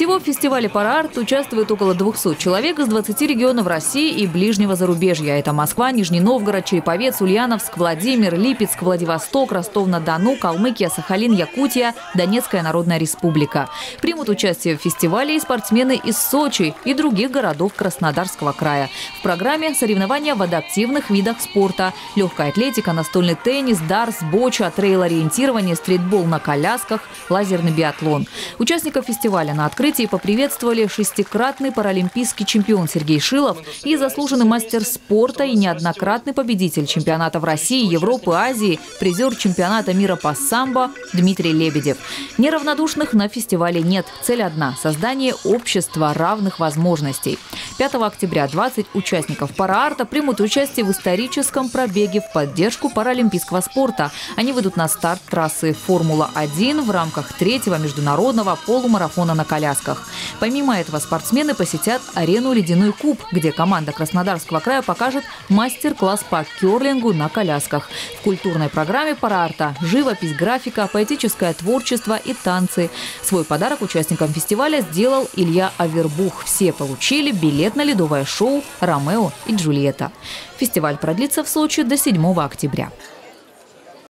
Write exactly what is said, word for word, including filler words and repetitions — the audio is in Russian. Всего в фестивале «Пара-арт» участвует около двухсот человек из двадцати регионов России и ближнего зарубежья. Это Москва, Нижний Новгород, Череповец, Ульяновск, Владимир, Липецк, Владивосток, Ростов-на-Дону, Калмыкия, Сахалин, Якутия, Донецкая Народная Республика. Примут участие в фестивале и спортсмены из Сочи и других городов Краснодарского края. В программе соревнования в адаптивных видах спорта: легкая атлетика, настольный теннис, дартс, боча, трейл-ориентирование, стритбол на колясках, лазерный биатлон. Участников фестиваля на открытии поприветствовали шестикратный паралимпийский чемпион Сергей Шилов и заслуженный мастер спорта и неоднократный победитель чемпионатов России, Европы, Азии, призер чемпионата мира по самбо Дмитрий Лебедев. Неравнодушных на фестивале нет. Цель одна – создание общества равных возможностей. пятого октября двадцать участников «Пара-арта» примут участие в историческом пробеге в поддержку паралимпийского спорта. Они выйдут на старт трассы «Формула-один» в рамках третьего международного полумарафона на колясках. Помимо этого, спортсмены посетят арену «Ледяной куб», где команда Краснодарского края покажет мастер-класс по керлингу на колясках. В культурной программе «Пара-арта» живопись, графика, поэтическое творчество и танцы. Свой подарок участникам фестиваля сделал Илья Авербух. Все получили билет на ледовое шоу «Ромео и Джульетта». Фестиваль продлится в Сочи до седьмого октября.